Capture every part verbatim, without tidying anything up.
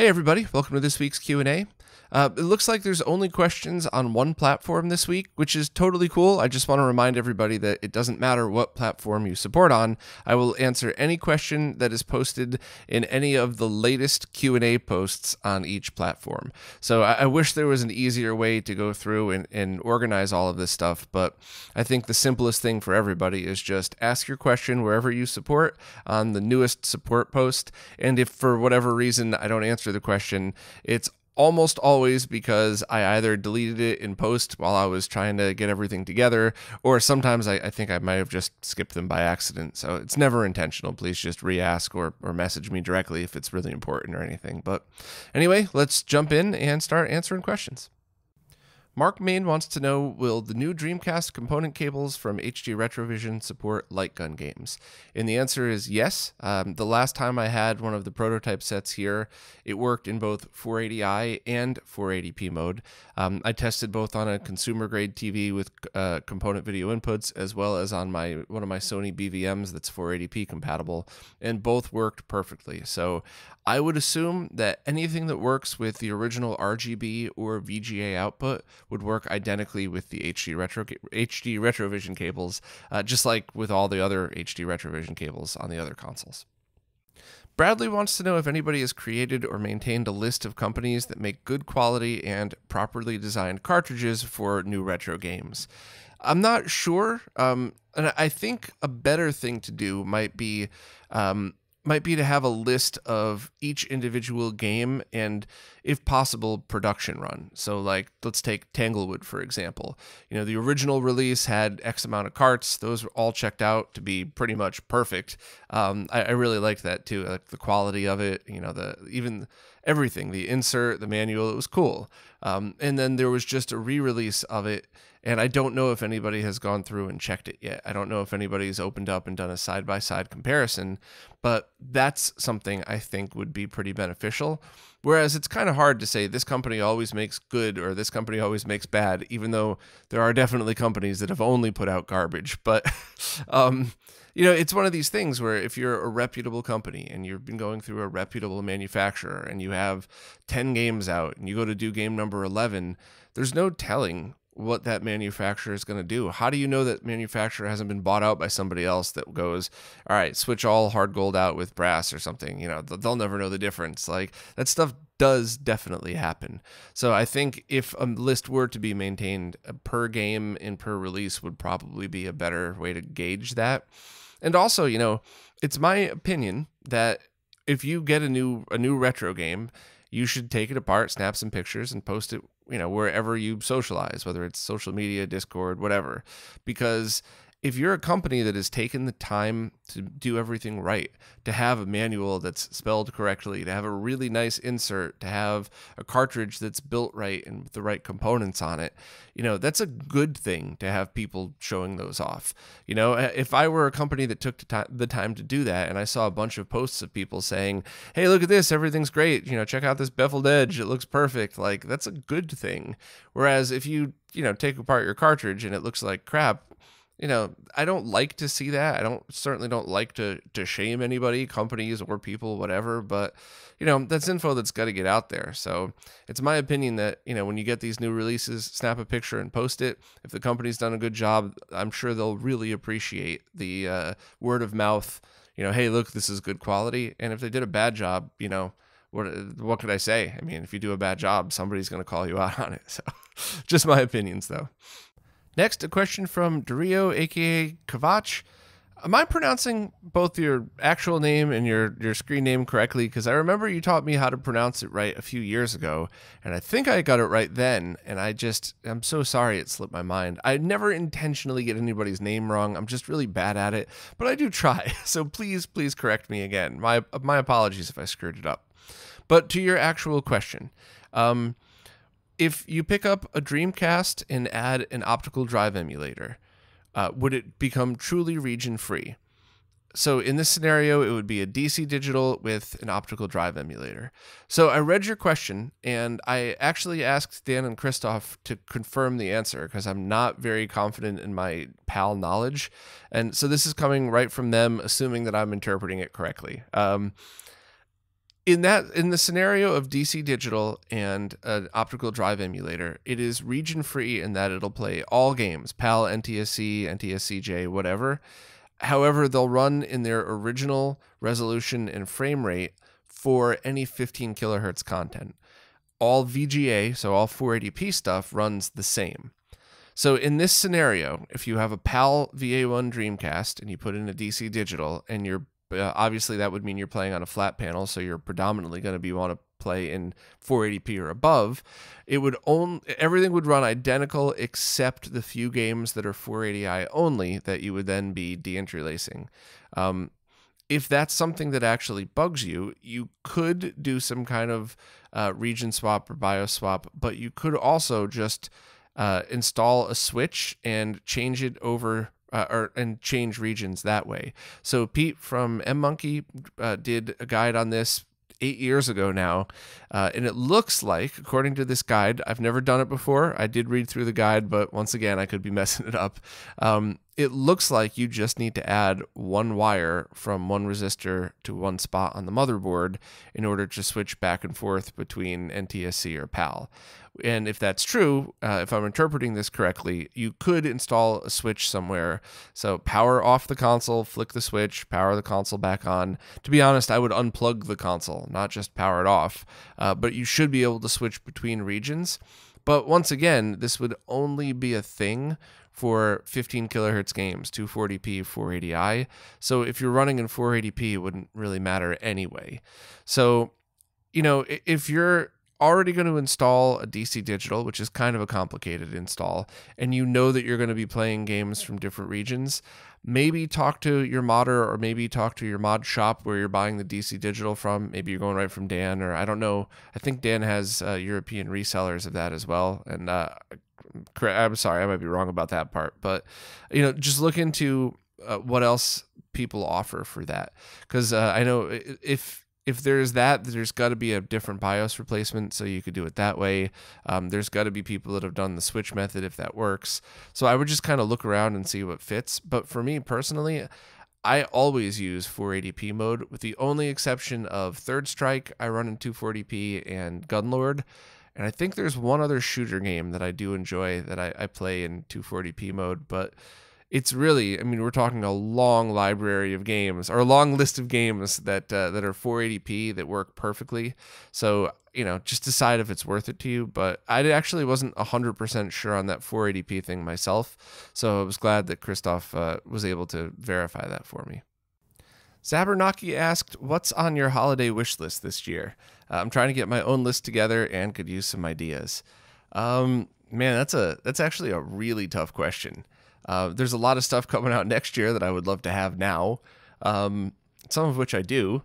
Hey everybody, welcome to this week's Q and A. Uh, it looks like there's only questions on one platform this week, which is totally cool. I just want to remind everybody that it doesn't matter what platform you support on. I will answer any question that is posted in any of the latest Q and A posts on each platform. So I, I wish there was an easier way to go through and, and organize all of this stuff, but I think the simplest thing for everybody is just ask your question wherever you support on the newest support post. And if for whatever reason I don't answer the question, it's almost always because I either deleted it in post while I was trying to get everything together, or sometimes I, I think I might have just skipped them by accident. So it's never intentional. Please just re-ask or, or message me directly if it's really important or anything. But anyway, let's jump in and start answering questions. Mark Main wants to know, will the new Dreamcast component cables from H D Retrovision support light gun games? And the answer is yes. Um, the last time I had one of the prototype sets here, it worked in both four eighty i and four eighty p mode. Um, I tested both on a consumer-grade T V with uh, component video inputs, as well as on my one of my Sony B V Ms that's four eighty p compatible, and both worked perfectly. So I would assume that anything that works with the original R G B or V G A output would work identically with the H D Retro H D Retrovision cables, uh, just like with all the other H D Retrovision cables on the other consoles. Bradley wants to know if anybody has created or maintained a list of companies that make good quality and properly designed cartridges for new retro games. I'm not sure, um, and I think a better thing to do might be um, might be to have a list of each individual game and, if possible, production run. So like, let's take Tanglewood, for example. You know, the original release had X amount of carts. Those were all checked out to be pretty much perfect. Um, I, I really liked that too, like the quality of it, you know, the even everything, the insert, the manual, it was cool. Um, and then there was just a re-release of it, and I don't know if anybody has gone through and checked it yet. I don't know if anybody's opened up and done a side-by-side comparison, but that's something I think would be pretty beneficial. Whereas it's kind of hard to say this company always makes good or this company always makes bad, even though there are definitely companies that have only put out garbage. But, um, you know, it's one of these things where if you're a reputable company and you've been going through a reputable manufacturer and you have ten games out and you go to do game number eleven, there's no telling what that manufacturer is going to do. How do you know that manufacturer hasn't been bought out by somebody else that goes, all right, switch all hard gold out with brass or something? You know, they'll never know the difference. Like, that stuff does definitely happen. So I think if a list were to be maintained, per game and per release would probably be a better way to gauge that. And also, you know, it's my opinion that if you get a new a new retro game, you should take it apart, snap some pictures, and post it, you know, wherever you socialize, whether it's social media, Discord, whatever. Because if you're a company that has taken the time to do everything right, to have a manual that's spelled correctly, to have a really nice insert, to have a cartridge that's built right and with the right components on it, you know, that's a good thing to have people showing those off. You know, if I were a company that took the time to do that and I saw a bunch of posts of people saying, hey, look at this, everything's great, you know, check out this beveled edge, it looks perfect, like, that's a good thing. Whereas if you, you know, take apart your cartridge and it looks like crap, you know, I don't like to see that. I don't certainly don't like to to shame anybody, companies or people, whatever. But, you know, that's info that's got to get out there. So it's my opinion that, you know, when you get these new releases, snap a picture and post it. If the company's done a good job, I'm sure they'll really appreciate the uh, word of mouth. You know, hey, look, this is good quality. And if they did a bad job, you know, what what could I say? I mean, if you do a bad job, somebody's going to call you out on it. So just my opinions, though. Next, a question from Dario, a k a. Kavach. Am I pronouncing both your actual name and your, your screen name correctly? Because I remember you taught me how to pronounce it right a few years ago, and I think I got it right then, and I just, I'm so sorry it slipped my mind. I never intentionally get anybody's name wrong. I'm just really bad at it, but I do try. So please, please correct me again. My, my apologies if I screwed it up. But to your actual question, um... if you pick up a Dreamcast and add an optical drive emulator, uh, would it become truly region-free? So in this scenario, it would be a D C Digital with an optical drive emulator. So I read your question, and I actually asked Dan and Christoph to confirm the answer because I'm not very confident in my PAL knowledge. And so this is coming right from them, assuming that I'm interpreting it correctly. Um, in that in the scenario of D C Digital and an optical drive emulator, it is region free in that it'll play all games, PAL, N T S C, N T S C J, whatever. However, they'll run in their original resolution and frame rate for any fifteen kilohertz content. All V G A, so all four eighty p stuff, runs the same. So in this scenario, if you have a PAL V A one Dreamcast and you put in a D C Digital, and you're uh, obviously that would mean you're playing on a flat panel, so you're predominantly going to be want to play in four eighty p or above, it would only, everything would run identical except the few games that are four eighty i only that you would then be deinterlacing. Um, if that's something that actually bugs you, you could do some kind of uh, region swap or BIOS swap, but you could also just Uh, install a switch and change it over uh, or and change regions that way. So Pete from mmmonkey uh, did a guide on this eight years ago now, uh, and it looks like, according to this guide, I've never done it before. I did read through the guide, but once again I could be messing it up. Um, it looks like you just need to add one wire from one resistor to one spot on the motherboard in order to switch back and forth between N T S C or PAL. And if that's true, uh, if I'm interpreting this correctly, you could install a switch somewhere. So power off the console, flick the switch, power the console back on. To be honest, I would unplug the console, not just power it off. Uh, but you should be able to switch between regions. But once again, this would only be a thing for fifteen kilohertz games, two forty p, four eighty i. So if you're running in four eighty p, it wouldn't really matter anyway. So, you know, if you're already going to install a D C Digital, which is kind of a complicated install, and you know that you're going to be playing games from different regions, maybe talk to your modder, or maybe talk to your mod shop where you're buying the D C Digital from. Maybe you're going right from Dan, or I don't know. I think Dan has uh, European resellers of that as well. And uh, I'm sorry, I might be wrong about that part. But, you know, just look into uh, what else people offer for that. Because uh, I know if... If there's that, there's got to be a different BIOS replacement, so you could do it that way. Um, there's got to be people that have done the switch method if that works. So I would just kind of look around and see what fits. But for me personally, I always use four eighty p mode, with the only exception of Third Strike. I run in two forty p and Gunlord. And I think there's one other shooter game that I do enjoy that I, I play in two forty p mode, but it's really, I mean, we're talking a long library of games, or a long list of games that uh, that are four eighty p that work perfectly. So, you know, just decide if it's worth it to you. But I actually wasn't one hundred percent sure on that four eighty p thing myself. So I was glad that Christoph uh, was able to verify that for me. Sabernaki asked, what's on your holiday wish list this year? Uh, I'm trying to get my own list together and could use some ideas. Um, man, that's a that's actually a really tough question. Uh, there's a lot of stuff coming out next year that I would love to have now, um, some of which I do.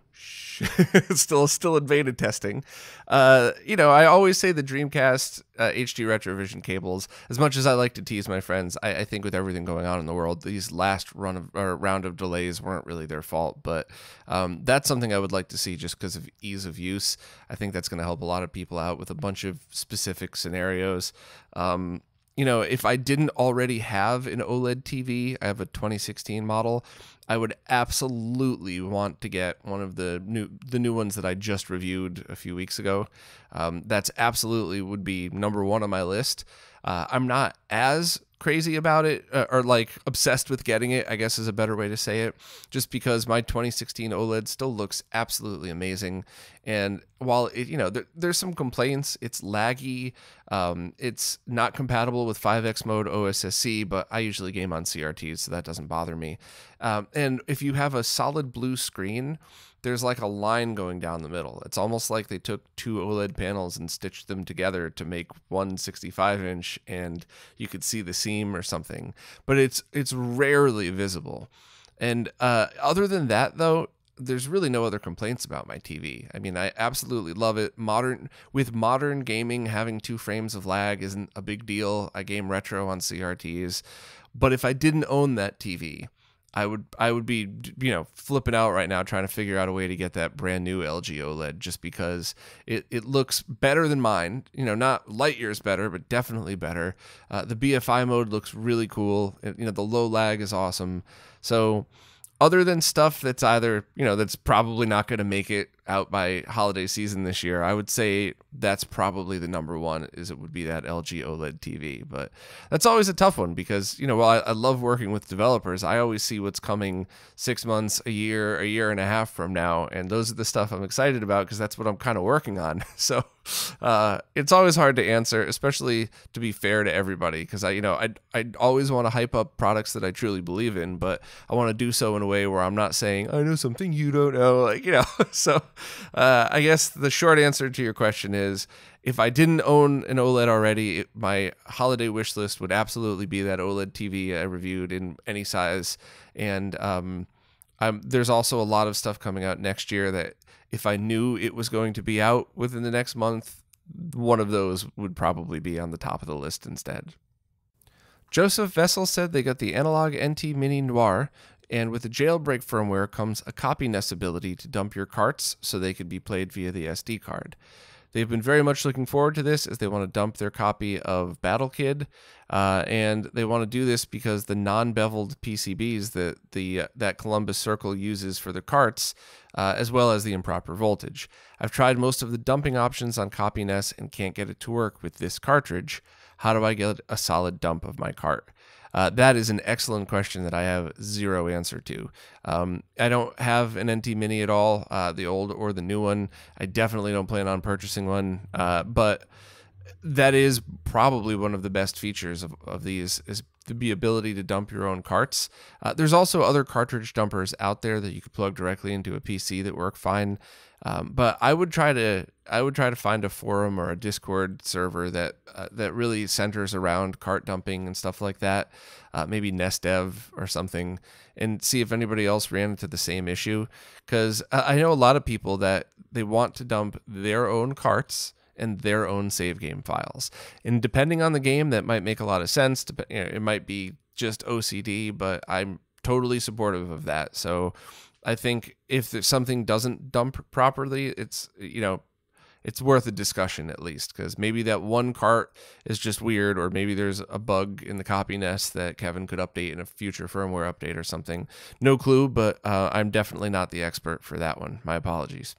still still in beta testing. Uh, you know, I always say the Dreamcast uh, H D Retrovision cables, as much as I like to tease my friends, I, I think with everything going on in the world, these last run of, or round of delays weren't really their fault, but um, that's something I would like to see just because of ease of use. I think that's going to help a lot of people out with a bunch of specific scenarios. Um You know, if I didn't already have an OLED T V, I have a twenty sixteen model, I would absolutely want to get one of the new the new ones that I just reviewed a few weeks ago. Um, that's absolutely would be number one on my list. Uh, I'm not as crazy about it, uh, or like obsessed with getting it, I guess is a better way to say it, just because my twenty sixteen OLED still looks absolutely amazing. And while it, you know, there, there's some complaints, it's laggy, um, it's not compatible with five X mode O S S C, but I usually game on C R Ts, so that doesn't bother me. Um, and if you have a solid blue screen, there's like a line going down the middle. It's almost like they took two OLED panels and stitched them together to make one sixty-five inch, and you could see the seam or something, but it's it's rarely visible. And uh, other than that, though, there's really no other complaints about my T V. I mean, I absolutely love it. Modern with modern gaming, having two frames of lag isn't a big deal. I game retro on C R Ts, but if I didn't own that T V, I would I would be, you know, flipping out right now trying to figure out a way to get that brand new L G OLED, just because it, it looks better than mine. You know, not light years better, but definitely better. Uh, the B F I mode looks really cool. It, you know, the low lag is awesome. So other than stuff that's either, you know, that's probably not going to make it out by holiday season this year, I would say that's probably the number one, is it would be that L G OLED T V. But that's always a tough one because, you know, while I, I love working with developers, I always see what's coming six months, a year, a year and a half from now. And those are the stuff I'm excited about because that's what I'm kind of working on. So uh, it's always hard to answer, especially to be fair to everybody, because I, you know, I I always want to hype up products that I truly believe in, but I want to do so in a way where I'm not saying, I know something you don't know, like, you know. So uh, I guess the short answer to your question is, if I didn't own an OLED already, it, my holiday wish list would absolutely be that OLED T V I reviewed in any size. And um, I'm, there's also a lot of stuff coming out next year that if I knew it was going to be out within the next month, one of those would probably be on the top of the list instead. Joseph Vessel said they got the Analog N T Mini Noir, and with the jailbreak firmware comes a CopyNess ability to dump your carts so they could be played via the S D card. They've been very much looking forward to this as they want to dump their copy of Battle Kid, uh, and they want to do this because the non-beveled P C Bs that the uh, that Columbus Circle uses for the carts, uh, as well as the improper voltage. I've tried most of the dumping options on CopyNess and can't get it to work with this cartridge. How do I get a solid dump of my cart? Uh, that is an excellent question that I have zero answer to. Um, I don't have an N T Mini at all, uh, the old or the new one. I definitely don't plan on purchasing one, uh, but that is probably one of the best features of, of these, is the ability to dump your own carts. Uh, there's also other cartridge dumpers out there that you could plug directly into a P C that work fine. Um, but I would try to I would try to find a forum or a Discord server that uh, that really centers around cart dumping and stuff like that, uh, maybe Nest Dev or something, and see if anybody else ran into the same issue. Because I know a lot of people that they want to dump their own carts and their own save game files, and depending on the game, that might make a lot of sense. To, you know, it might be just O C D, but I'm totally supportive of that. So I think if something doesn't dump properly, it's, you know, it's worth a discussion at least, because maybe that one cart is just weird, or maybe there's a bug in the copy nest that Kevin could update in a future firmware update or something. No clue, but uh, I'm definitely not the expert for that one. My apologies.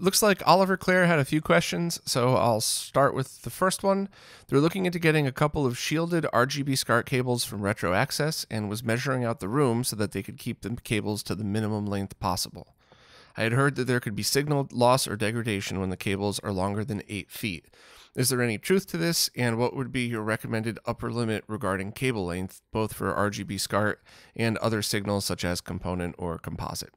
Looks like Oliver Clare had a few questions, so I'll start with the first one. They're looking into getting a couple of shielded R G B SCART cables from Retro Access and was measuring out the room so that they could keep the cables to the minimum length possible. I had heard that there could be signal loss or degradation when the cables are longer than eight feet. Is there any truth to this, and what would be your recommended upper limit regarding cable length, both for R G B SCART and other signals such as component or composite?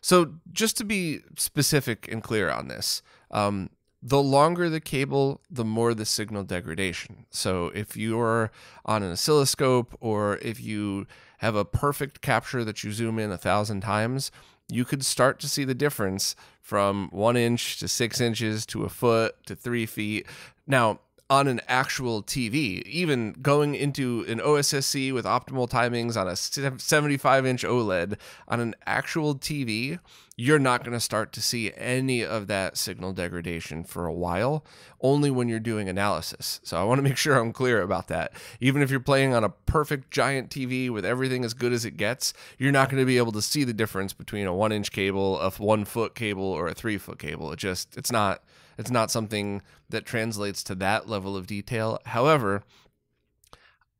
So just to be specific and clear on this, um, the longer the cable, the more the signal degradation. So if you're on an oscilloscope, or if you have a perfect capture that you zoom in a thousand times, you could start to see the difference from one inch to six inches to a foot to three feet. Now, on an actual T V, even going into an O S S C with optimal timings on a seventy-five inch OLED, on an actual T V, you're not going to start to see any of that signal degradation for a while, only when you're doing analysis. So I want to make sure I'm clear about that. Even if you're playing on a perfect giant T V with everything as good as it gets, you're not going to be able to see the difference between a one inch cable, a one foot cable, or a three foot cable. It just, it's not, It's not something that translates to that level of detail. However,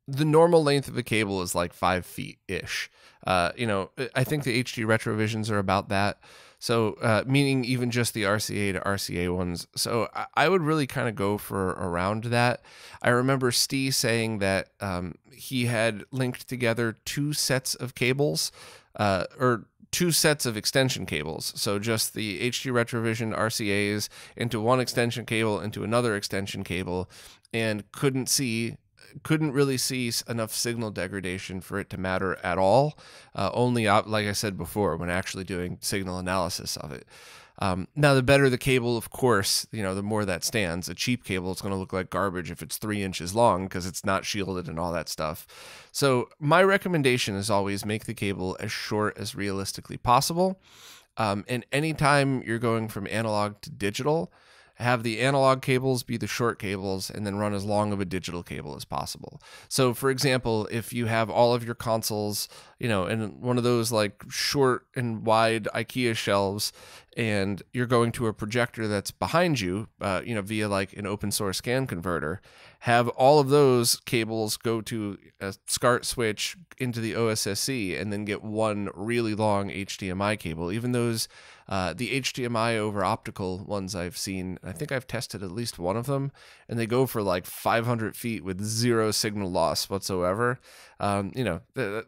the normal length of a cable is like five feet-ish. Uh, you know, I think the H D Retrovisions are about that. So, uh, meaning even just the R C A to R C A ones. So I would really kind of go for around that. I remember Steve saying that um, he had linked together two sets of cables, uh, or two sets of extension cables. So just the H D Retrovision R C As into one extension cable, into another extension cable, and couldn't see, couldn't really see enough signal degradation for it to matter at all. Uh, only, like I said before, when actually doing signal analysis of it. Um, now, the better the cable, of course, you know, the more that stands. A cheap cable, it's going to look like garbage if it's three inches long because it's not shielded and all that stuff. So my recommendation is always make the cable as short as realistically possible. Um, and anytime you're going from analog to digital, have the analog cables be the short cables and then run as long of a digital cable as possible. So for example, if you have all of your consoles, you know, in one of those like short and wide IKEA shelves, and you're going to a projector that's behind you, uh, you know, via like an open source C A N converter, have all of those cables go to a SCART switch into the O S S C, and then get one really long H D M I cable. Even those, uh, the H D M I over optical ones I've seen, I think I've tested at least one of them, and they go for like five hundred feet with zero signal loss whatsoever. Um, you know, the,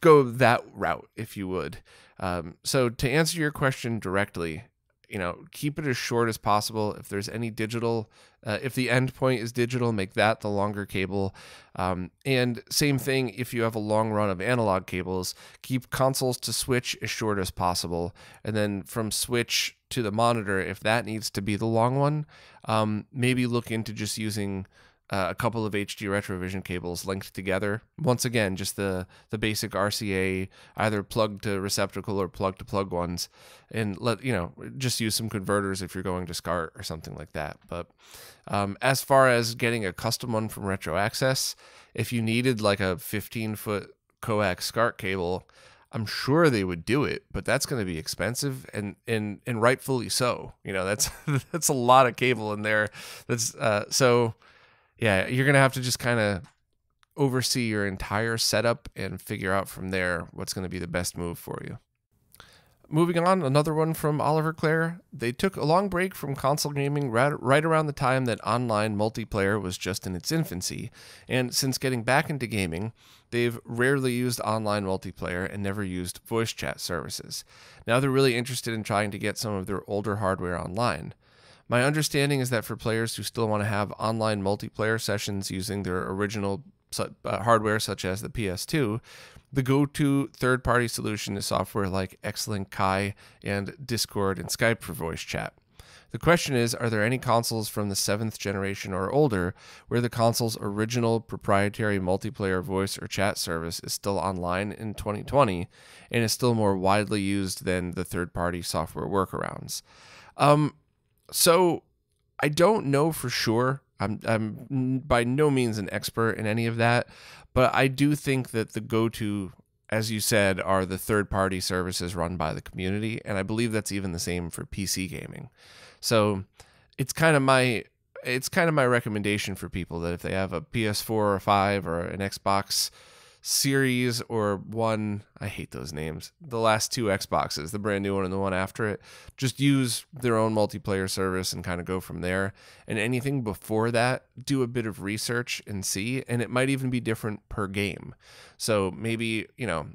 go that route if you would. Um, so to answer your question directly, you know, keep it as short as possible. If there's any digital, uh, if the endpoint is digital, make that the longer cable. Um, and same thing, if you have a long run of analog cables, keep consoles to switch as short as possible. And then from switch to the monitor, if that needs to be the long one, um, maybe look into just using Uh, a couple of H D Retrovision cables linked together. Once again, just the the basic R C A, either plug to receptacle or plug to plug ones, and let you know just use some converters if you're going to SCART or something like that. But um, as far as getting a custom one from Retro Access, if you needed like a fifteen foot coax SCART cable, I'm sure they would do it, but that's going to be expensive, and and and rightfully so. You know, that's that's a lot of cable in there. That's uh, so. Yeah, you're going to have to just kind of oversee your entire setup and figure out from there what's going to be the best move for you. Moving on, another one from Oliver Clare. They took a long break from console gaming right, right around the time that online multiplayer was just in its infancy. And since getting back into gaming, they've rarely used online multiplayer and never used voice chat services. Now they're really interested in trying to get some of their older hardware online. My understanding is that for players who still want to have online multiplayer sessions using their original hardware, such as the P S two, the go-to third-party solution is software like Xlink Kai and Discord and Skype for voice chat. The question is, are there any consoles from the seventh generation or older where the console's original proprietary multiplayer voice or chat service is still online in twenty twenty and is still more widely used than the third-party software workarounds? Um... So I don't know for sure. I'm, I'm by no means an expert in any of that, but I do think that the go-to, as you said, are the third-party services run by the community, and I believe that's even the same for P C gaming. So it's kind of my it's kind of my recommendation for people that if they have a P S four or five or an Xbox Series or one, I hate those names, the last two Xboxes, the brand new one and the one after it, just use their own multiplayer service and kind of go from there. And anything before that, do a bit of research and see, and it might even be different per game. So maybe, you know,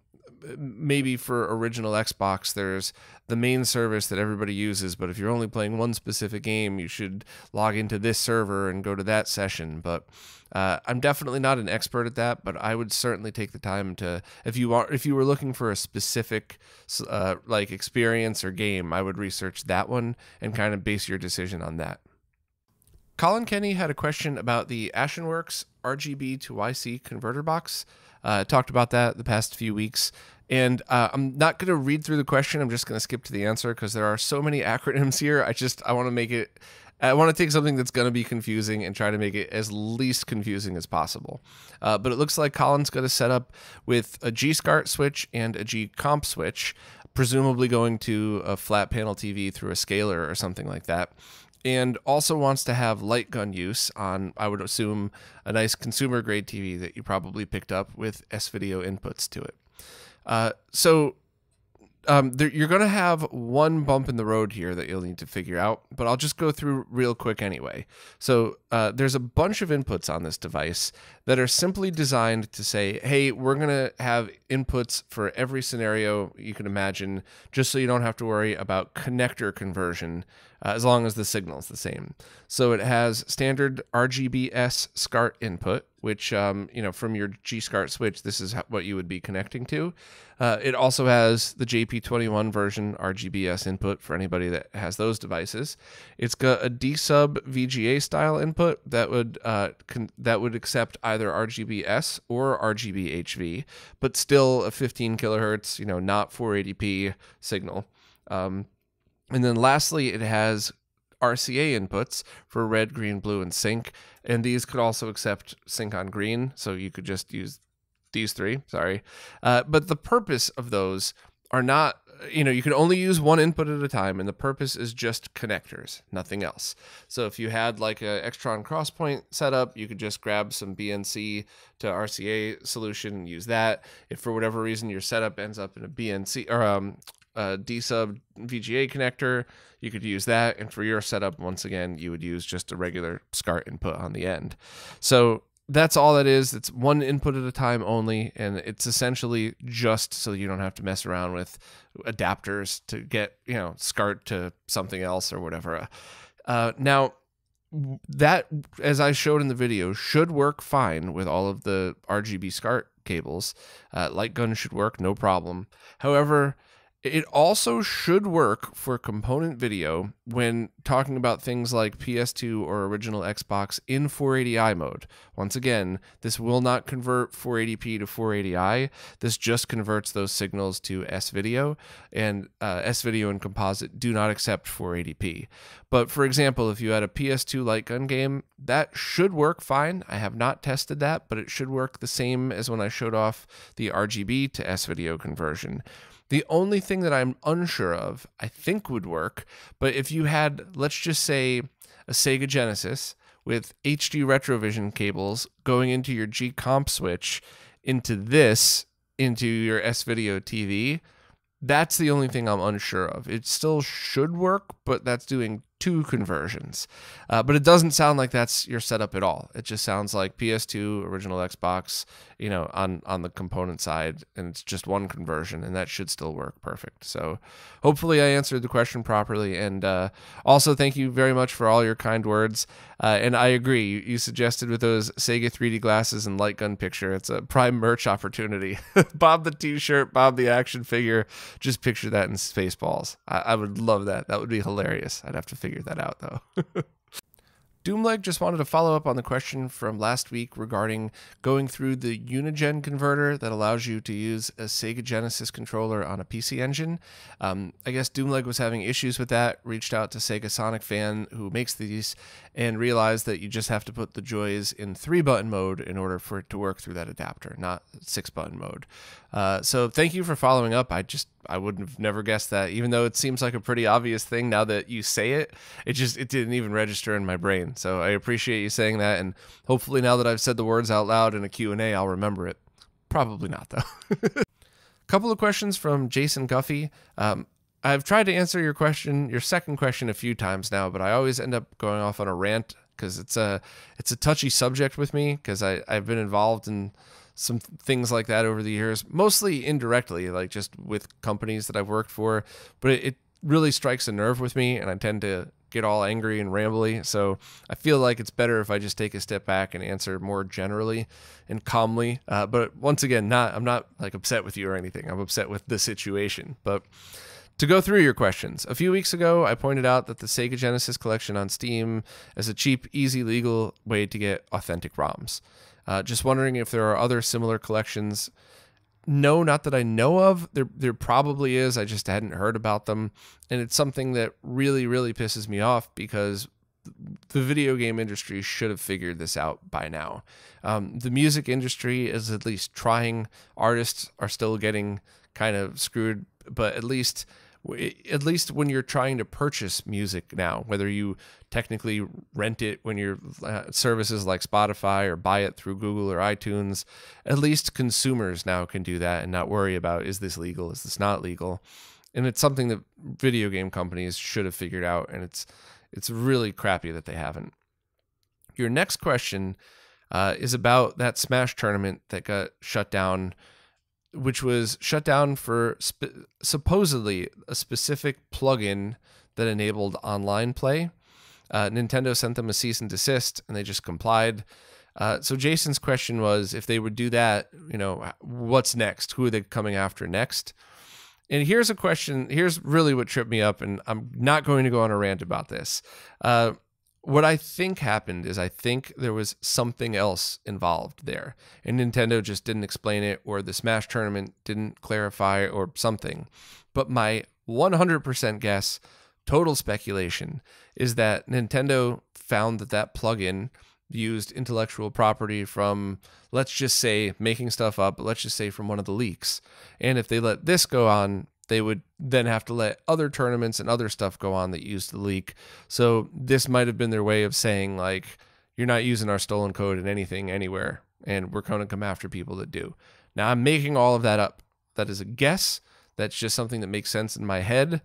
maybe for original Xbox, there's the main service that everybody uses, but if you're only playing one specific game, you should log into this server and go to that session. But uh, I'm definitely not an expert at that, but I would certainly take the time to, if you are, if you were looking for a specific uh, like experience or game, I would research that one and kind of base your decision on that. Colin Kenny had a question about the Ashenworks R G B to Y C converter box. Uh, talked about that the past few weeks. And uh, I'm not going to read through the question. I'm just going to skip to the answer because there are so many acronyms here. I just, I want to make it, I want to take something that's going to be confusing and try to make it as least confusing as possible. Uh, but it looks like Colin's going to set up with a G SCART switch and a G COMP switch, presumably going to a flat panel T V through a scaler or something like that. And also wants to have light gun use on, I would assume, a nice consumer grade T V that you probably picked up with S-Video inputs to it. Uh, so um, there, you're going to have one bump in the road here that you'll need to figure out, but I'll just go through real quick anyway. So uh, there's a bunch of inputs on this device that are simply designed to say, hey, we're going to have inputs for every scenario you can imagine, just so you don't have to worry about connector conversion, Uh, as long as the signal is the same. So it has standard R G B S SCART input, which, um, you know, from your G SCART switch, this is what you would be connecting to. Uh, it also has the J P twenty-one version R G B S input for anybody that has those devices. It's got a D sub V G A style input that would, uh, con that would accept either R G B S or R G B H V, but still a fifteen kilohertz, you know, not four eighty p signal. Um, And then lastly, it has R C A inputs for red, green, blue, and sync. And these could also accept sync on green, so you could just use these three, sorry. Uh, but the purpose of those are not you know, you can only use one input at a time, and the purpose is just connectors, nothing else. So if you had like a Extron Crosspoint setup, you could just grab some B N C to R C A solution and use that. If for whatever reason your setup ends up in a B N C or um, a D sub V G A connector, you could use that. And for your setup, once again, you would use just a regular SCART input on the end. So that's all that is. It's one input at a time only, and it's essentially just so you don't have to mess around with adapters to get, you know, SCART to something else or whatever. Uh, now, that, as I showed in the video, should work fine with all of the R G B SCART cables. Uh, light gun should work, no problem. However, it also should work for component video when talking about things like P S two or original Xbox in four eighty i mode. Once again, this will not convert four eighty p to four eighty i. This just converts those signals to S-Video, and uh, S-Video and Composite do not accept four eighty p. But for example, if you had a P S two light gun game, that should work fine. I have not tested that, but it should work the same as when I showed off the R G B to S-Video conversion. The only thing that I'm unsure of, I think would work, but if you had, let's just say, a Sega Genesis with H D Retrovision cables going into your G-COMP switch, into this, into your S-Video T V, that's the only thing I'm unsure of. It still should work, but that's doing two conversions. Uh, but it doesn't sound like that's your setup at all. It just sounds like P S two, original Xbox, you know, on, on the component side, and it's just one conversion, and that should still work perfect. So hopefully I answered the question properly. And uh, also, thank you very much for all your kind words. Uh, and I agree, you, you suggested with those Sega three D glasses and light gun picture, it's a prime merch opportunity. Bob the t-shirt, Bob the action figure, just picture that in Spaceballs. I, I would love that. That would be hilarious. I'd have to figure that out though. Doomleg just wanted to follow up on the question from last week regarding going through the Unigen converter that allows you to use a Sega Genesis controller on a P C engine. Um, I guess Doomleg was having issues with that, reached out to Sega Sonic Fan, who makes these, and realized that you just have to put the Joys in three-button mode in order for it to work through that adapter, not six-button mode. Uh, so thank you for following up. I just I would have never guessed that, even though it seems like a pretty obvious thing now that you say it. It just it didn't even register in my brain. So I appreciate you saying that, and hopefully now that I've said the words out loud in a Q and A, I'll remember it. Probably not, though. Couple of questions from Jason Guffey. Um, I've tried to answer your question, your second question, a few times now, but I always end up going off on a rant because it's a, it's a touchy subject with me because I've been involved in some things like that over the years, mostly indirectly, like just with companies that I've worked for, but it, it really strikes a nerve with me, and I tend to get all angry and rambly. So I feel like it's better if I just take a step back and answer more generally and calmly. Uh, but once again, not I'm not like upset with you or anything. I'm upset with the situation. But to go through your questions, a few weeks ago, I pointed out that the Sega Genesis collection on Steam is a cheap, easy, legal way to get authentic ROMs. Uh, just wondering if there are other similar collections. No, not that I know of. There, there probably is. I just hadn't heard about them. And it's something that really, really pisses me off because the video game industry should have figured this out by now. Um, the music industry is at least trying. Artists are still getting kind of screwed, but at least... At least when you're trying to purchase music now, whether you technically rent it when your uh, services like Spotify or buy it through Google or iTunes, at least consumers now can do that and not worry about, is this legal? Is this not legal? And it's something that video game companies should have figured out. And it's, it's really crappy that they haven't. Your next question uh, is about that Smash tournament that got shut down, which was shut down for sp supposedly a specific plugin that enabled online play. Uh, Nintendo sent them a cease and desist, and they just complied. Uh, so Jason's question was, if they would do that, you know, what's next? Who are they coming after next? And here's a question. Here's really what tripped me up, and I'm not going to go on a rant about this. Uh, What I think happened is I think there was something else involved there, and Nintendo just didn't explain it, or the Smash tournament didn't clarify, or something. But my one hundred percent guess, total speculation, is that Nintendo found that that plugin used intellectual property from, let's just say, making stuff up, but let's just say from one of the leaks. And if they let this go on, they would then have to let other tournaments and other stuff go on that used the leak. So this might have been their way of saying, like, you're not using our stolen code in anything anywhere, and we're going to come after people that do. Now, I'm making all of that up. That is a guess. That's just something that makes sense in my head.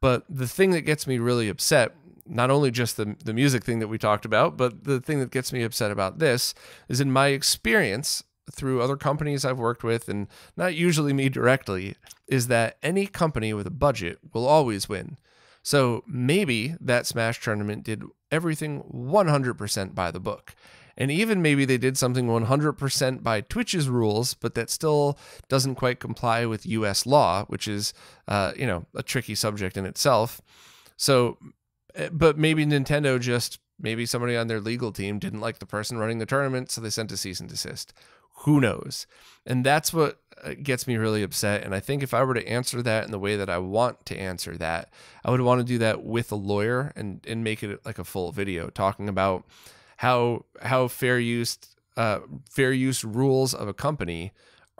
But the thing that gets me really upset, not only just the, the music thing that we talked about, but the thing that gets me upset about this is, in my experience through other companies I've worked with, and not usually me directly, is that any company with a budget will always win. So maybe that Smash tournament did everything one hundred percent by the book. And even maybe they did something one hundred percent by Twitch's rules, but that still doesn't quite comply with U S law, which is, uh, you know, a tricky subject in itself. So, but maybe Nintendo just, maybe somebody on their legal team didn't like the person running the tournament, so they sent a cease and desist. Who knows? And that's what gets me really upset. And I think if I were to answer that in the way that I want to answer that, I would want to do that with a lawyer and, and make it like a full video talking about how how fair use uh, fair use rules of a company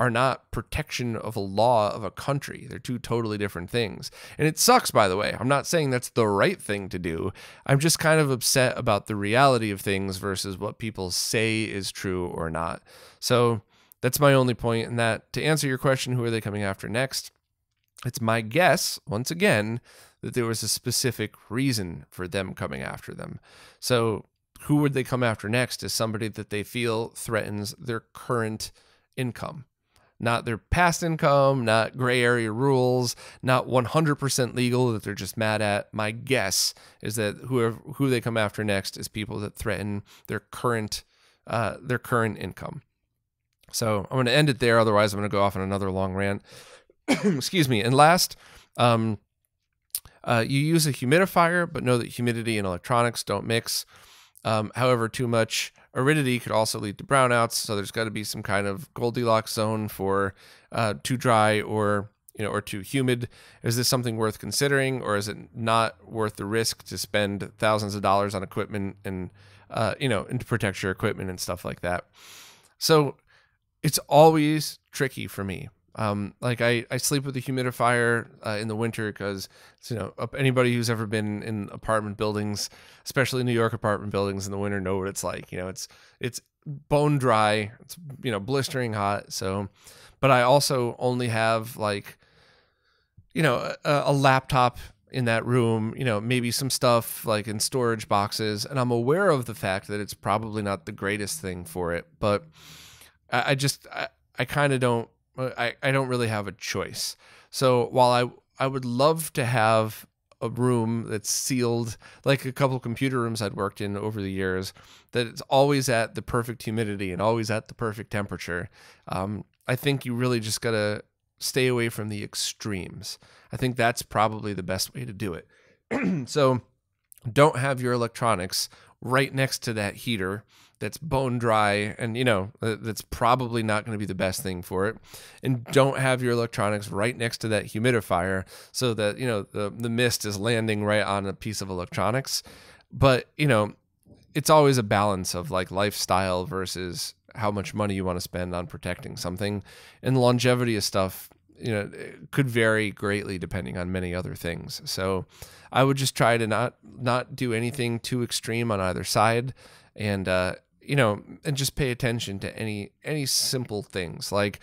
are not protection of a law of a country. They're two totally different things. And it sucks, by the way. I'm not saying that's the right thing to do. I'm just kind of upset about the reality of things versus what people say is true or not. So that's my only point in that. To answer your question, who are they coming after next? It's my guess, once again, that there was a specific reason for them coming after them. So who would they come after next is somebody that they feel threatens their current income, not their past income, not gray area rules, not one hundred percent legal that they're just mad at. My guess is that whoever, who they come after next is people that threaten their current, uh, their current income. So I'm going to end it there. Otherwise, I'm going to go off on another long rant. Excuse me. And last, um, uh, you use a humidifier, but know that humidity and electronics don't mix. Um, however, too much aridity could also lead to brownouts. So there's got to be some kind of Goldilocks zone for uh, too dry or, you know, or too humid. Is this something worth considering, or is it not worth the risk to spend thousands of dollars on equipment and, uh, you know, and to protect your equipment and stuff like that? So it's always tricky for me. Um, like I, I sleep with a humidifier uh, in the winter because, you know, anybody who's ever been in apartment buildings, especially New York apartment buildings in the winter, know what it's like. You know, it's it's bone dry. It's, you know, blistering hot. So, but I also only have, like, you know, a, a laptop in that room, you know, maybe some stuff like in storage boxes. And I'm aware of the fact that it's probably not the greatest thing for it, but I, I just, I, I kind of don't. I, I don't really have a choice. So while I, I would love to have a room that's sealed, like a couple of computer rooms I'd worked in over the years, that it's always at the perfect humidity and always at the perfect temperature, um, I think you really just got to stay away from the extremes. I think that's probably the best way to do it. So don't have your electronics right next to that heater that's bone dry and, you know, that's probably not going to be the best thing for it. And don't have your electronics right next to that humidifier so that, you know, the, the mist is landing right on a piece of electronics. But, you know, it's always a balance of, like, lifestyle versus how much money you want to spend on protecting something. And the longevity of stuff, you know, it could vary greatly depending on many other things. So I would just try to not, not do anything too extreme on either side. And, uh, you know, and just pay attention to any, any simple things. Like,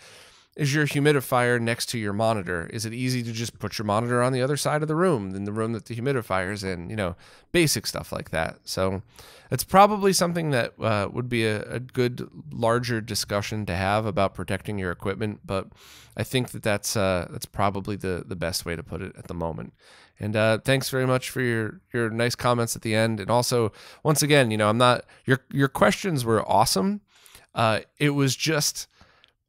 is your humidifier next to your monitor? Is it easy to just put your monitor on the other side of the room than the room that the humidifier is in? You know, basic stuff like that. So it's probably something that uh, would be a, a good larger discussion to have about protecting your equipment. But I think that that's, uh, that's probably the, the best way to put it at the moment. And uh, thanks very much for your, your nice comments at the end. And also, once again, you know, I'm not, your, your questions were awesome. Uh, it was just,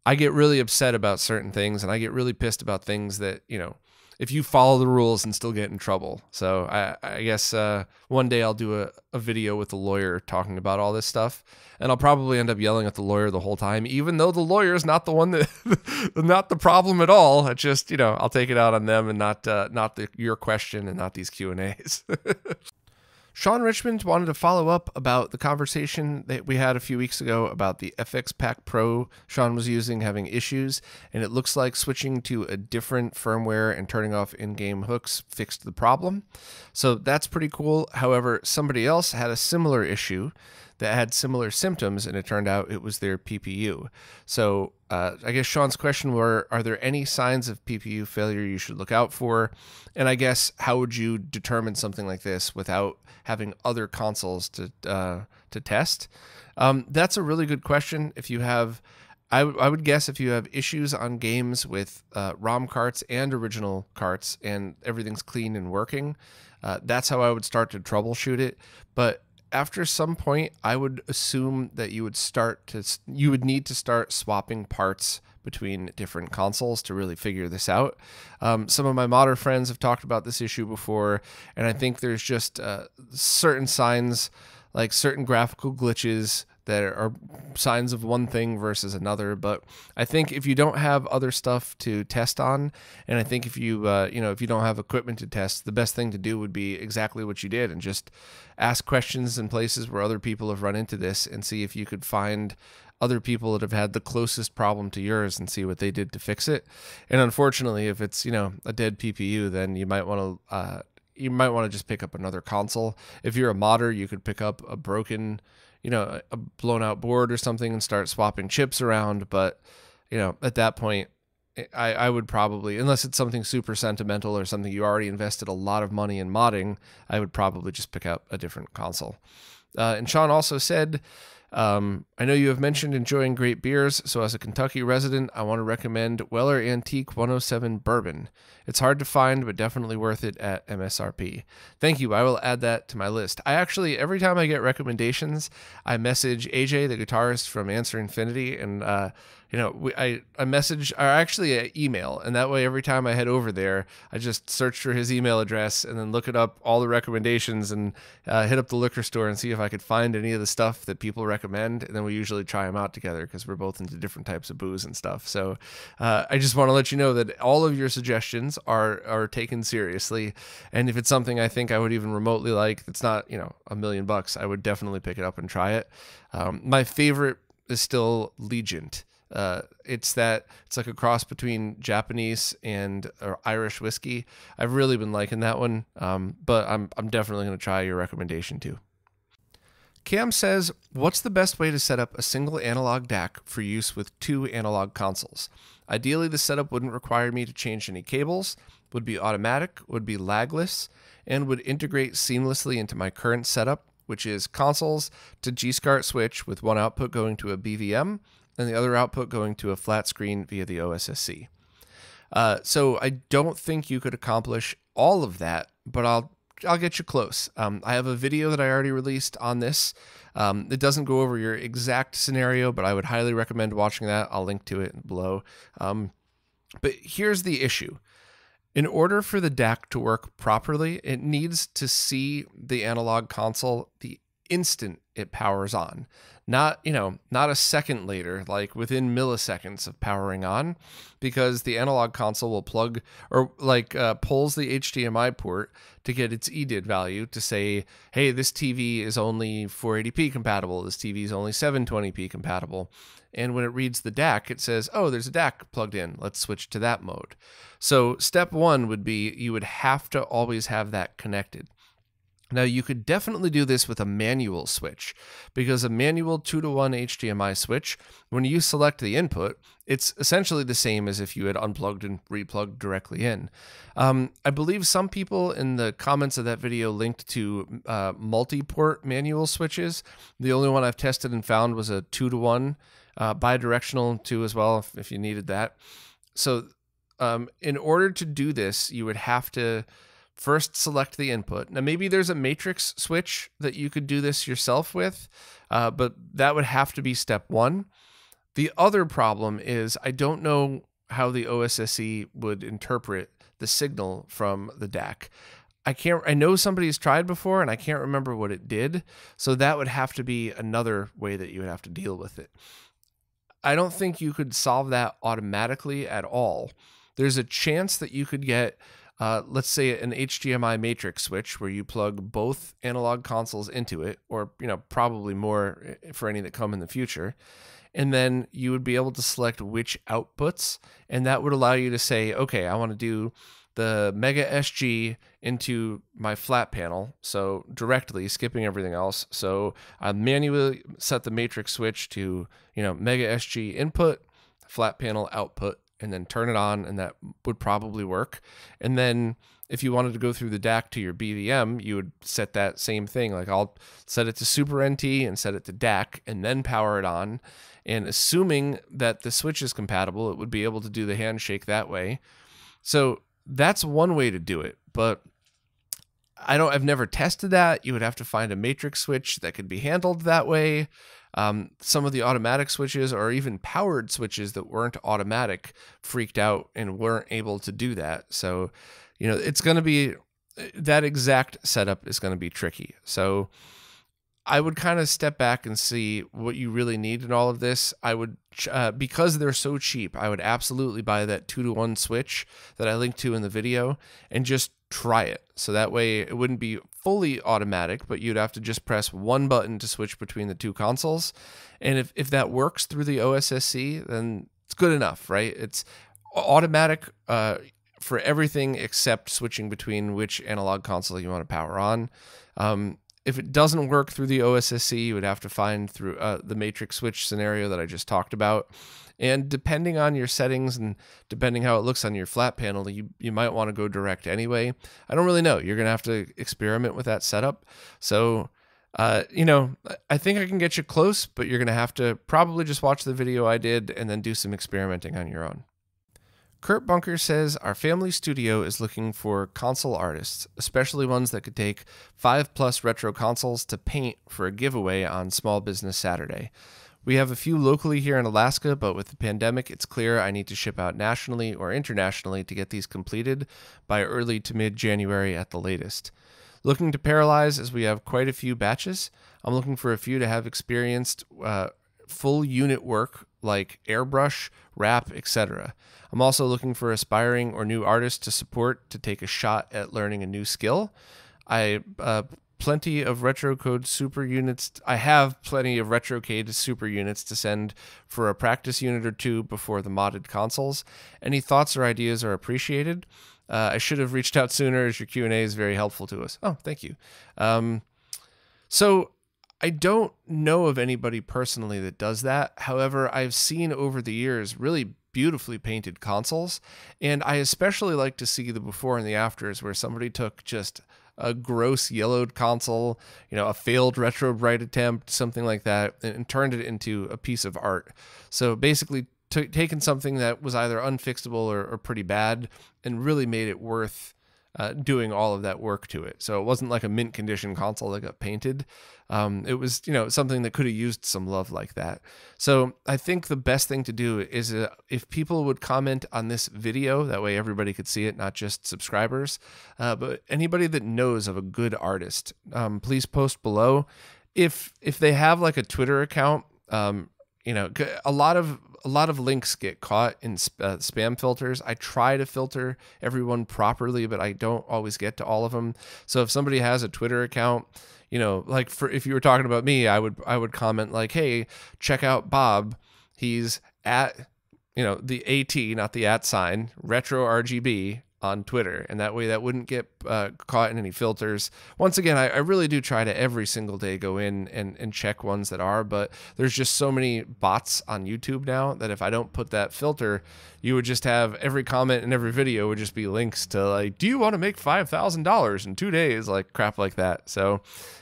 I get really upset about certain things, and I get really pissed about things that, you know, if you follow the rules and still get in trouble. So I, I guess uh, one day I'll do a, a video with a lawyer talking about all this stuff, and I'll probably end up yelling at the lawyer the whole time, even though the lawyer is not the one that, not the problem at all. It's just, you know, I'll take it out on them and not uh, not the, your question and not these Q and A's. Sean Richmond wanted to follow up about the conversation that we had a few weeks ago about the F X Pack Pro Sean was using having issues, and it looks like switching to a different firmware and turning off in-game hooks fixed the problem. So that's pretty cool. However, somebody else had a similar issue that had similar symptoms, and it turned out it was their P P U. So uh, I guess Sean's question were, are there any signs of P P U failure you should look out for? And I guess how would you determine something like this without having other consoles to uh, to test? Um, that's a really good question. If you have, I, I would guess if you have issues on games with uh, ROM carts and original carts and everything's clean and working, uh, that's how I would start to troubleshoot it. But after some point, I would assume that you would start to you would need to start swapping parts between different consoles to really figure this out. Um, some of my modder friends have talked about this issue before, and I think there's just uh, certain signs, like certain graphical glitches that are signs of one thing versus another. But I think if you don't have other stuff to test on, and I think if you, uh, you know, if you don't have equipment to test, the best thing to do would be exactly what you did and just ask questions in places where other people have run into this and see if you could find other people that have had the closest problem to yours and see what they did to fix it. And unfortunately, if it's, you know, a dead P P U, then you might want to, uh, you might want to just pick up another console. If you're a modder, you could pick up a broken, you know, a blown out board or something and start swapping chips around. But, you know, at that point, I, I would probably, unless it's something super sentimental or something you already invested a lot of money in modding, I would probably just pick up a different console. Uh, and Sean also said, um, I know you have mentioned enjoying great beers, so as a Kentucky resident, I want to recommend Weller Antique one oh seven Bourbon. It's hard to find, but definitely worth it at M S R P. Thank you. I will add that to my list. I actually, every time I get recommendations, I message A J, the guitarist from Answer Infinity, and, uh, you know, we, I, I message, or actually I email, and that way every time I head over there, I just search for his email address and then look it up, all the recommendations, and uh, hit up the liquor store and see if I could find any of the stuff that people recommend, and then we usually try them out together because we're both into different types of booze and stuff. So uh, I just want to let you know that all of your suggestions are, are taken seriously, and if it's something I think I would even remotely like, it's not, you know, a million bucks, I would definitely pick it up and try it. Um, my favorite is still Legent. Uh, it's that it's like a cross between Japanese and or Irish whiskey. I've really been liking that one, um, but I'm, I'm definitely going to try your recommendation too. Cam says, what's the best way to set up a single analog D A C for use with two analog consoles? Ideally, the setup wouldn't require me to change any cables, would be automatic, would be lagless, and would integrate seamlessly into my current setup, which is consoles to G SCART switch with one output going to a B V M, and the other output going to a flat screen via the O S S C. Uh, so I don't think you could accomplish all of that, but I'll I'll get you close. Um, I have a video that I already released on this. Um, it doesn't go over your exact scenario, but I would highly recommend watching that. I'll link to it below. Um, but here's the issue. In order for the D A C to work properly, it needs to see the analog console the instant it powers on. Not, you know, not a second later, like within milliseconds of powering on, because the analog console will plug or like uh, pulls the H D M I port to get its E D I D value to say, hey, this T V is only four eighty p compatible. This T V is only seven twenty p compatible. And when it reads the D A C, it says, oh, there's a D A C plugged in. Let's switch to that mode. So step one would be you would have to always have that connected. Now, you could definitely do this with a manual switch, because a manual two to one H D M I switch, when you select the input, it's essentially the same as if you had unplugged and replugged directly in. Um, I believe some people in the comments of that video linked to uh, multi-port manual switches. The only one I've tested and found was a two to one, uh, bidirectional too as well, if, if you needed that. So um, in order to do this, you would have to first select the input. Now, maybe there's a matrix switch that you could do this yourself with, uh, but that would have to be step one. The other problem is I don't know how the O S S C would interpret the signal from the D A C. I can't, I know somebody's tried before and I can't remember what it did. So that would have to be another way that you would have to deal with it. I don't think you could solve that automatically at all. There's a chance that you could get Uh, let's say an H D M I matrix switch where you plug both analog consoles into it, or, you know, probably more for any that come in the future. And then you would be able to select which outputs, and that would allow you to say, okay, I want to do the Mega S G into my flat panel, so directly skipping everything else. So I manually set the matrix switch to, you know, Mega S G input, flat panel output, and then turn it on, and that would probably work. And then if you wanted to go through the D A C to your B V M, you would set that same thing. Like, I'll set it to Super N T and set it to D A C and then power it on. And assuming that the switch is compatible, it would be able to do the handshake that way. So that's one way to do it, but I don't, I've never tested that. You would have to find a matrix switch that could be handled that way. Um, some of the automatic switches, or even powered switches that weren't automatic, freaked out and weren't able to do that. So, you know, it's going to be, that exact setup is going to be tricky. So I would kind of step back and see what you really need in all of this. I would, uh, because they're so cheap, I would absolutely buy that two to one switch that I linked to in the video and just try it. So that way it wouldn't be fully automatic, but you'd have to just press one button to switch between the two consoles. And if, if that works through the O S S C, then it's good enough, right? It's automatic uh, for everything except switching between which analog console you want to power on. Um, if it doesn't work through the O S S C, you would have to find through uh, the matrix switch scenario that I just talked about. And depending on your settings and depending how it looks on your flat panel, you, you might want to go direct anyway. I don't really know. You're going to have to experiment with that setup. So, uh, you know, I think I can get you close, but you're going to have to probably just watch the video I did and then do some experimenting on your own. Kurt Bunker says, our family studio is looking for console artists, especially ones that could take five plus retro consoles to paint for a giveaway on Small Business Saturday. We have a few locally here in Alaska, but with the pandemic, it's clear I need to ship out nationally or internationally to get these completed by early to mid-January at the latest. Looking to parallelize as we have quite a few batches. I'm looking for a few to have experienced uh, full unit work like airbrush, wrap, et cetera. I'm also looking for aspiring or new artists to support to take a shot at learning a new skill. I... Uh, Plenty of RetroCode super units. I have plenty of RetroCade super units to send for a practice unit or two before the modded consoles. Any thoughts or ideas are appreciated. Uh, I should have reached out sooner, as your Q and A is very helpful to us. Oh, thank you. Um, so I don't know of anybody personally that does that. However, I've seen over the years really beautifully painted consoles, and I especially like to see the before and the afters where somebody took just a gross yellowed console, you know, a failed RetroBrite attempt, something like that, and, and turned it into a piece of art. So basically taking something that was either unfixable or, or pretty bad and really made it worth uh, doing all of that work to it. So it wasn't like a mint condition console that got painted. Um, it was, you know, something that could have used some love like that. So I think the best thing to do is uh, if people would comment on this video, that way everybody could see it, not just subscribers, uh, but anybody that knows of a good artist, um, please post below. If, if they have like a Twitter account, um, you know, a lot of, a lot of links get caught in uh, spam filters. I try to filter everyone properly, but I don't always get to all of them. So if somebody has a Twitter account, you know, like for, if you were talking about me, I would, I would comment like, hey, check out Bob. He's at, you know, the at, not the at sign, retro R G B on Twitter. And that way that wouldn't get uh, caught in any filters. Once again, I, I really do try to every single day go in and, and check ones that are, but there's just so many bots on YouTube now that if I don't put that filter, you would just have every comment and every video would just be links to like, do you want to make five thousand dollars in two days? Like crap like that. So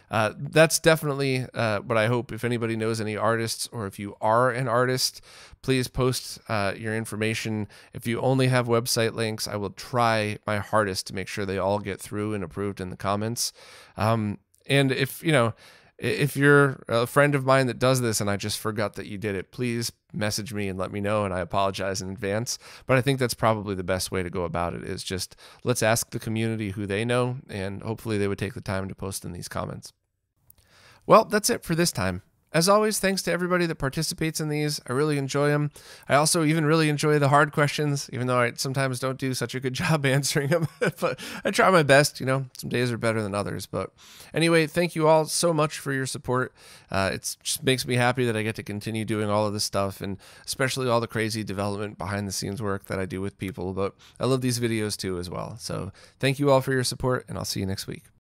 uh, that's definitely uh, what I hope. If anybody knows any artists, or if you are an artist, please post uh, your information. If you only have website links, I will try my hardest to make sure they all get through and approved in the comments. Um, and if, you know, if you're a friend of mine that does this and I just forgot that you did it, please message me and let me know, and I apologize in advance. But I think that's probably the best way to go about it, is just let's ask the community who they know, and hopefully they would take the time to post in these comments. Well, that's it for this time. As always, thanks to everybody that participates in these. I really enjoy them. I also even really enjoy the hard questions, even though I sometimes don't do such a good job answering them. But I try my best, you know. Some days are better than others. But anyway, thank you all so much for your support. Uh, it just makes me happy that I get to continue doing all of this stuff, and especially all the crazy development behind-the-scenes work that I do with people. But I love these videos too as well. So thank you all for your support, and I'll see you next week.